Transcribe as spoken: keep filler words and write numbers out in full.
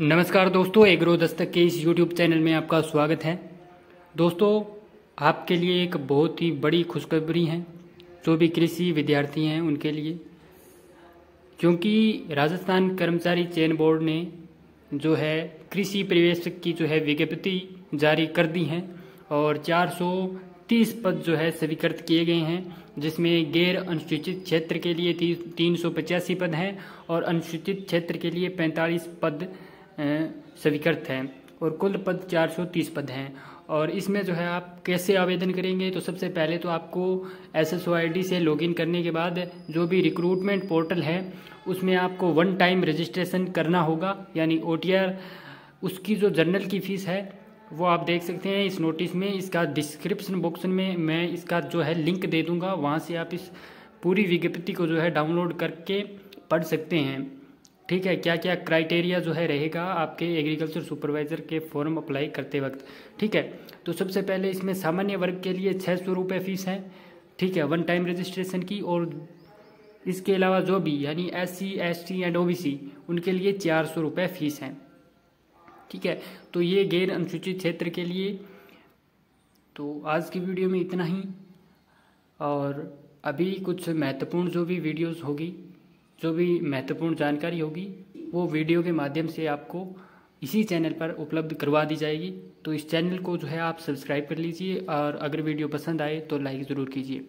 नमस्कार दोस्तों, एग्रो दस्तक के इस यूट्यूब चैनल में आपका स्वागत है। दोस्तों, आपके लिए एक बहुत ही बड़ी खुशखबरी है जो भी कृषि विद्यार्थी हैं उनके लिए, क्योंकि राजस्थान कर्मचारी चयन बोर्ड ने जो है कृषि पर्यवेक्षक की जो है विज्ञप्ति जारी कर दी है और चार सौ तीस पद जो है स्वीकृत किए गए हैं, जिसमें गैर अनुसूचित क्षेत्र के लिए तीन सौ पचासी पद हैं और अनुसूचित क्षेत्र के लिए पैंतालीस पद स्वीकृत हैं और कुल पद चार सौ तीस पद हैं। और इसमें जो है आप कैसे आवेदन करेंगे, तो सबसे पहले तो आपको एसएसओ आईडी से लॉगिन करने के बाद जो भी रिक्रूटमेंट पोर्टल है उसमें आपको वन टाइम रजिस्ट्रेशन करना होगा, यानी ओटीआर। उसकी जो जर्नल की फ़ीस है वो आप देख सकते हैं इस नोटिस में, इसका डिस्क्रिप्शन बॉक्स में मैं इसका जो है लिंक दे दूँगा, वहाँ से आप इस पूरी विज्ञप्ति को जो है डाउनलोड करके पढ़ सकते हैं। ठीक है, क्या क्या क्राइटेरिया जो है रहेगा आपके एग्रीकल्चर सुपरवाइज़र के फॉर्म अप्लाई करते वक्त। ठीक है, तो सबसे पहले इसमें सामान्य वर्ग के लिए छः सौ रुपये फ़ीस है, ठीक है, वन टाइम रजिस्ट्रेशन की। और इसके अलावा जो भी यानी S C S T and O B C उनके लिए चार सौ रुपये फ़ीस है। ठीक है, तो ये गैर अनुसूचित क्षेत्र के लिए। तो आज की वीडियो में इतना ही, और अभी कुछ महत्वपूर्ण जो भी वीडियोज़ होगी, जो भी महत्वपूर्ण जानकारी होगी वो वीडियो के माध्यम से आपको इसी चैनल पर उपलब्ध करवा दी जाएगी। तो इस चैनल को जो है आप सब्सक्राइब कर लीजिए और अगर वीडियो पसंद आए तो लाइक ज़रूर कीजिए।